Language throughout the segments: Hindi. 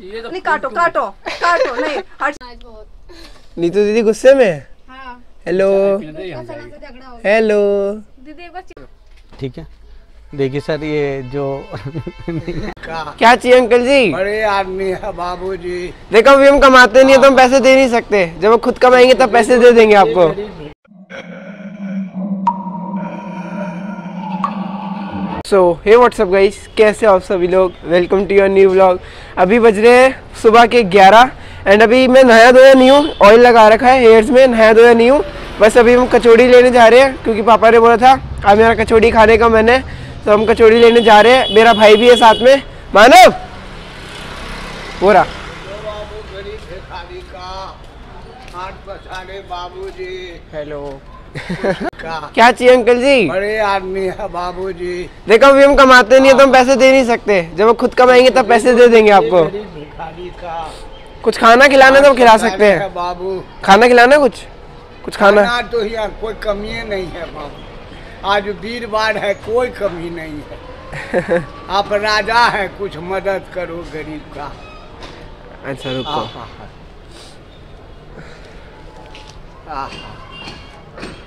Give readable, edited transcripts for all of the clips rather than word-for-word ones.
ये तो नहीं, काटो काटो काटो नहीं आज बहुत नीतू दीदी गुस्से में। हां हेलो हेलो दीदी एक बार ठीक है। देखिए सर ये जो क्या चाहिए अंकल जी? बड़े आदमी है बाबू जी। देखो अभी हम कमाते नहीं है तो हम पैसे दे नहीं सकते, जब हम खुद कमाएंगे तब पैसे दे देंगे आपको। सो हे व्हाट्सअप गाइस, कैसे हो आप सभी लोग? Welcome to your new vlog. अभी बज रहे हैं सुबह के 11 एंड अभी मैं नहाया धोया नहीं हूँ, ऑयल लगा रखा है हेयर्स में, नहाया धोया नहीं हूँ। बस अभी हम कचौड़ी लेने जा रहे हैं क्योंकि पापा ने बोला था आज मेरा कचौड़ी खाने का मन है, तो हम कचौड़ी लेने जा रहे हैं। मेरा भाई भी है साथ में। मानव पूरा बाबू जी हेलो क्या चाहिए अंकल जी? बड़े आदमी है बाबू जी। देखो अभी हम कमाते नहीं है तो हम पैसे दे नहीं सकते, जब हम खुद कमाएंगे तब पैसे दे देंगे आपको। कुछ खाना खिलाना तो खिला सकते हैं बाबू, खाना खिलाना कुछ खाना तो यार कोई कमी नहीं है बाबू, आज वीरवार है कोई कमी नहीं है। आप राजा है, कुछ मदद करो गरीब का। अच्छा रुको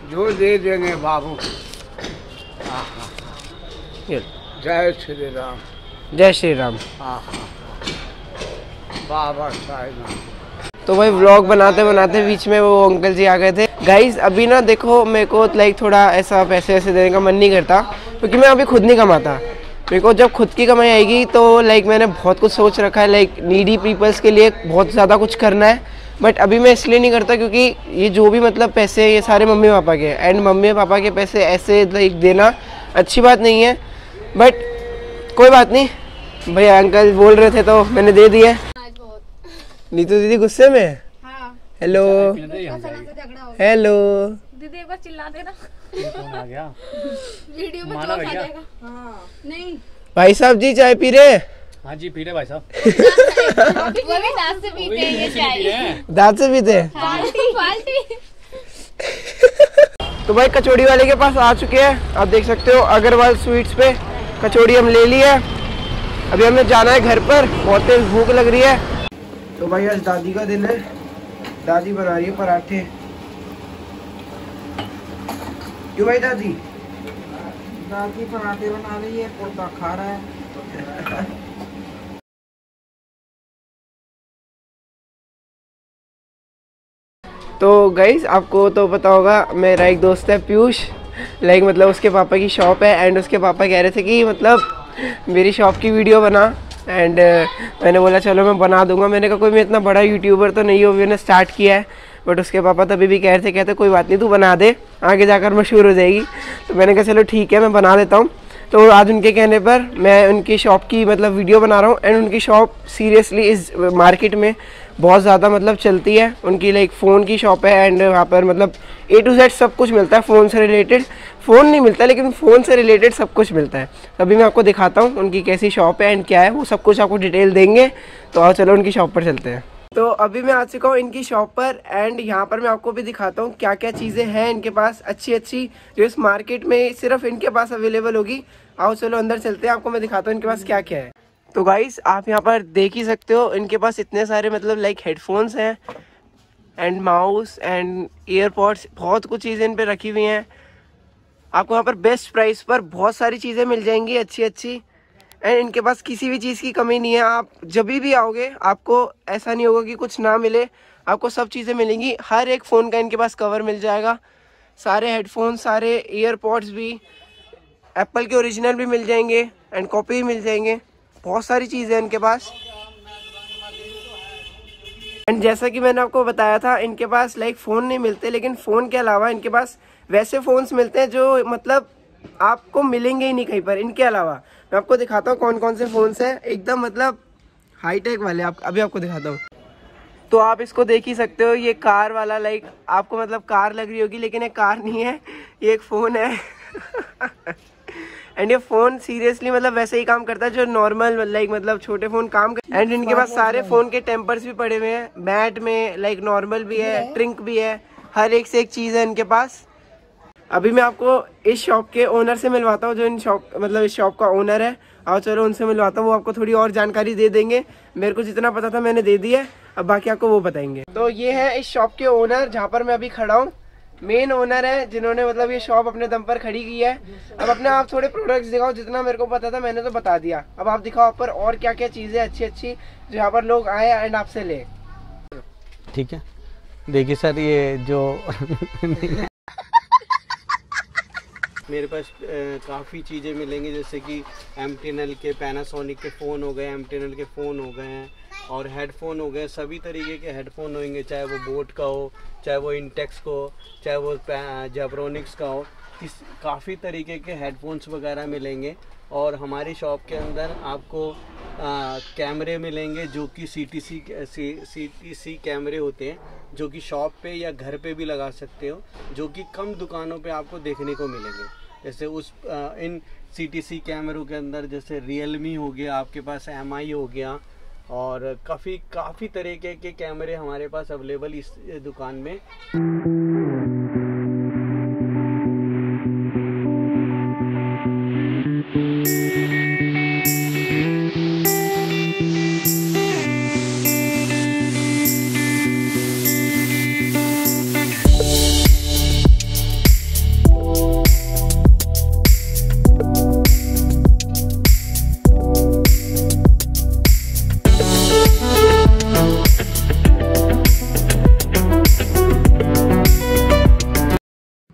जो दे देंगे बाबू। जय श्री राम। जय श्री राम। बाबा साहब। तो भाई व्लॉग बनाते बनाते बीच में वो अंकल जी आ गए थे। गाइस अभी ना देखो मेरे को लाइक थोड़ा ऐसा पैसे वैसे देने का मन नहीं करता क्योंकि मैं अभी खुद नहीं कमाता। मेरे को जब खुद की कमाई आएगी तो लाइक मैंने बहुत कुछ सोच रखा है, लाइक नीडी पीपल्स के लिए बहुत ज़्यादा कुछ करना है। बट अभी मैं इसलिए नहीं करता क्योंकि ये जो भी मतलब पैसे ये सारे मम्मी पापा के, एंड मम्मी पापा के पैसे ऐसे लाइक देना अच्छी बात नहीं है। बट कोई बात नहीं, भैया अंकल बोल रहे थे तो मैंने दे दिए। नीतू दीदी गुस्से में। हेलो हेलो दीदी एक बार चिल्ला देना। वीडियो में चौंका जाएगा। हाँ नहीं भाई साहब जी चाय पी रहे? हाँ जी पी रहे भाई साहब। वो भी दांत से पीते हैं ये चाय। दांत से पीते हैं। Faulty faulty. तो भाई कचौड़ी वाले के पास आ चुके हैं, आप देख सकते हो अग्रवाल स्वीट्स पे। कचौड़ी हम ले ली है, अभी हमने जाना है घर पर, बहुत तेज भूख लग रही है। तो भाई आज दादी का दिन है, दादी बना रही है पराठे। क्यों भाई दादी? दादी पराठे बना रही है, पोता खा रहा है। तो गाइस आपको तो पता होगा मेरा एक दोस्त है पीयूष, लाइक मतलब उसके पापा की शॉप है एंड उसके पापा कह रहे थे कि मतलब मेरी शॉप की वीडियो बना, एंड मैंने बोला चलो मैं बना दूंगा। मैंने कहा कोई मैं इतना बड़ा यूट्यूबर तो नहीं हूँ, मैंने स्टार्ट किया है। बट उसके पापा तभी भी कह रहे थे, कहते कोई बात नहीं तू बना दे, आगे जाकर मशहूर हो जाएगी। तो मैंने कहा चलो ठीक है मैं बना देता हूँ। तो आज उनके कहने पर मैं उनकी शॉप की मतलब वीडियो बना रहा हूँ। एंड उनकी शॉप सीरियसली इस मार्केट में बहुत ज़्यादा मतलब चलती है। उनकी लाइक फ़ोन की शॉप है एंड वहाँ पर मतलब A to Z सब कुछ मिलता है, फ़ोन से रिलेटेड। फ़ोन नहीं मिलता लेकिन फ़ोन से रिलेटेड सब कुछ मिलता है। अभी मैं आपको दिखाता हूँ उनकी कैसी शॉप है एंड क्या है, वो सब कुछ आपको डिटेल देंगे। तो आओ चलो उनकी शॉप पर चलते हैं। तो अभी मैं आ चुका हूँ इनकी शॉप पर एंड यहाँ पर मैं आपको भी दिखाता हूँ क्या क्या चीज़ें हैं इनके पास अच्छी, जो इस मार्केट में सिर्फ इनके पास अवेलेबल होगी। आओ चलो अंदर चलते हैं, आपको मैं दिखाता हूँ इनके पास क्या क्या है। तो गाइस आप यहाँ पर देख ही सकते हो इनके पास इतने सारे मतलब लाइक हेडफोन्स हैं एंड माउस एंड ईयरपॉड्स, बहुत कुछ चीज़ें इन पर रखी हुई हैं। आपको यहाँ पर बेस्ट प्राइस पर बहुत सारी चीज़ें मिल जाएंगी अच्छी। एंड इनके पास किसी भी चीज़ की कमी नहीं है, आप जब भी आओगे आपको ऐसा नहीं होगा कि कुछ ना मिले, आपको सब चीज़ें मिलेंगी। हर एक फ़ोन का इनके पास कवर मिल जाएगा, सारे हेडफोन, सारे ईयरपॉड्स भी, एप्पल के ओरिजिनल भी मिल जाएंगे एंड कॉपी भी मिल जाएंगे। बहुत सारी चीज़ें इनके पास। एंड जैसा कि मैंने आपको बताया था इनके पास लाइक फ़ोन नहीं मिलते, लेकिन फ़ोन के अलावा इनके पास वैसे फ़ोन्स मिलते हैं जो मतलब आपको मिलेंगे ही नहीं कहीं पर। इनके अलावा मैं आपको दिखाता हूँ कौन कौन से फ़ोन्स हैं, एकदम मतलब हाईटेक वाले। आप अभी आपको दिखाता हूँ। तो आप इसको देख ही सकते हो, ये कार वाला लाइक आपको मतलब कार लग रही होगी लेकिन ये कार नहीं है, ये एक फ़ोन है। एंड ये फ़ोन सीरियसली मतलब वैसे ही काम करता है जो नॉर्मल लाइक मतलब छोटे फ़ोन काम करते। एंड इनके पास सारे फ़ोन के टेम्पर्स भी पड़े हुए हैं, मैट में लाइक नॉर्मल भी है, ट्रिंक भी है, हर एक से एक चीज़ है इनके पास। अभी मैं आपको इस शॉप के ओनर से मिलवाता हूँ, जो इस शॉप का ओनर है। आओ चलो उनसे मिलवाता हूँ, वो आपको थोड़ी और जानकारी दे देंगे। मेरे को जितना पता था मैंने दे दिया है, अब बाकी आपको वो बताएंगे। तो ये है इस शॉप के ओनर, जहाँ पर मैं अभी खड़ा हूँ। मेन ओनर है जिन्होंने ये शॉप अपने दम पर खड़ी की है। अब अपने आप थोड़े प्रोडक्ट्स दिखाओ, जितना मेरे को पता था मैंने तो बता दिया। अब आप दिखाओ आप पर और क्या क्या चीज़ें अच्छी जो यहाँ पर लोग आए एंड आपसे ले। ठीक है, देखिए सर ये जो मेरे पास काफ़ी चीज़ें मिलेंगी, जैसे कि M10L के पैनासोनिक के फ़ोन हो गए, M10L के फ़ोन हो गए हैं और हेडफोन हो गए। सभी तरीके के हेडफोन होंगे, चाहे वो बोट का हो, चाहे वो इंटेक्स को, चाहे वो जेब्रोनिक्स का हो। काफ़ी तरीके के हेडफोन्स वगैरह मिलेंगे। और हमारी शॉप के अंदर आपको कैमरे मिलेंगे, जो कि CTC कैमरे होते हैं, जो कि शॉप पे या घर पे भी लगा सकते हो, जो कि कम दुकानों पे आपको देखने को मिलेंगे। जैसे इन CTC कैमरों के अंदर जैसे रियलमी हो गया, आपके पास MI हो गया, और काफ़ी तरीके के कैमरे हमारे पास अवेलेबल इस दुकान में।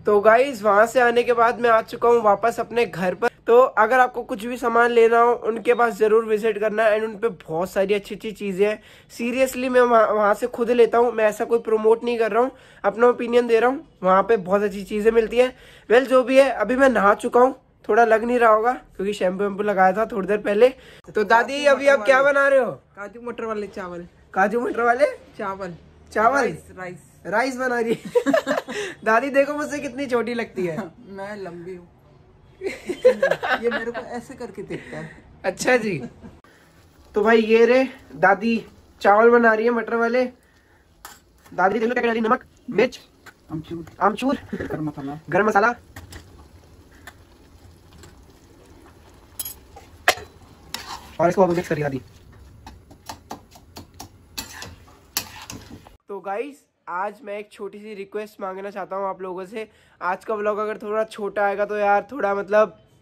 तो गाइज वहाँ से आने के बाद मैं आ चुका हूँ वापस अपने घर पर। तो अगर आपको कुछ भी सामान लेना हो, उनके पास ज़रूर विजिट करना एंड उन पर बहुत सारी अच्छी चीज़ें हैं। सीरियसली मैं वहाँ से खुद लेता हूँ, मैं ऐसा कोई प्रमोट नहीं कर रहा हूँ, अपना ओपिनियन दे रहा हूँ। वहाँ पे बहुत अच्छी चीज़ें मिलती हैं। वेल जो भी है, अभी मैं नहा चुका हूँ, थोड़ा लग नहीं रहा होगा क्योंकि शैम्पू लगाया था थोड़ी देर पहले। तो दादी अभी आप क्या बना रहे हो? काजू मटर वाले चावल। काजू मटर वाले चावल राइस बना रही है। दादी देखो मुझसे कितनी छोटी लगती है। मैं लंबी हूँ। ये मेरे को ऐसे करके देखता है। अच्छा जी। तो भाई ये रे दादी चावल बना रही है मटर वाले। दादी देखो क्या कर रही है। नमक, मिर्च, अमचूर, गरम मसाला। और इसको मिक्स कर रही है दादी। तो गाइस आज मैं एक छोटी सी रिक्वेस्ट मांगना चाहता हूँ आप लोगों से। आज का व्लॉग अगर थोड़ा छोटा आएगा तो यार थोड़ा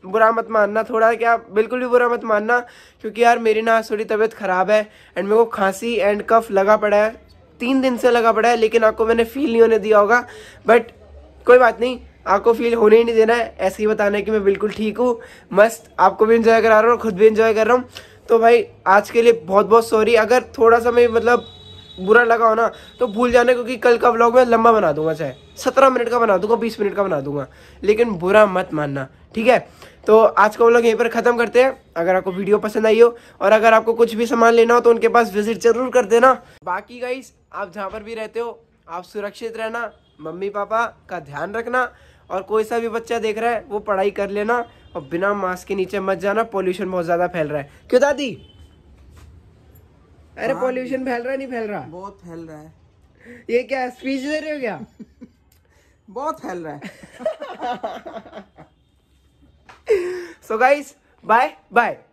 बुरा मत मानना, थोड़ा क्या बिल्कुल भी बुरा मत मानना, क्योंकि यार मेरी ना थोड़ी तबीयत ख़राब है एंड मेरे को खांसी एंड कफ लगा पड़ा है। 3 दिन से लगा पड़ा है, लेकिन आपको मैंने फील नहीं होने दिया होगा, बट कोई बात नहीं, आपको फील होने ही नहीं देना है। ऐसे ही बताना है कि मैं बिल्कुल ठीक हूँ, मस्त। आपको भी इंजॉय करा रहा हूँ, खुद भी इंजॉय कर रहा हूँ। तो भाई आज के लिए बहुत सॉरी। अगर थोड़ा सा मैं बुरा लगा हो ना तो भूल जाना, क्योंकि कल का व्लॉग मैं लंबा बना दूंगा, चाहे 17 मिनट का बना दूंगा, 20 मिनट का बना दूंगा, लेकिन बुरा मत मानना, ठीक है। तो आज का व्लॉग यहीं पर ख़त्म करते हैं। अगर आपको वीडियो पसंद आई हो और अगर आपको कुछ भी सामान लेना हो तो उनके पास विजिट जरूर कर देना। बाकी गाइस आप जहाँ पर भी रहते हो आप सुरक्षित रहना, मम्मी पापा का ध्यान रखना, और कोई सा भी बच्चा देख रहा है वो पढ़ाई कर लेना, और बिना मास्क के नीचे मत जाना, पॉल्यूशन बहुत ज़्यादा फैल रहा है। क्यों दादी? अरे पॉल्यूशन फैल रहा है? नहीं फैल रहा, बहुत फैल रहा है। ये क्या स्पीच दे रहे हो क्या? बहुत फैल रहा है। So guys bye bye.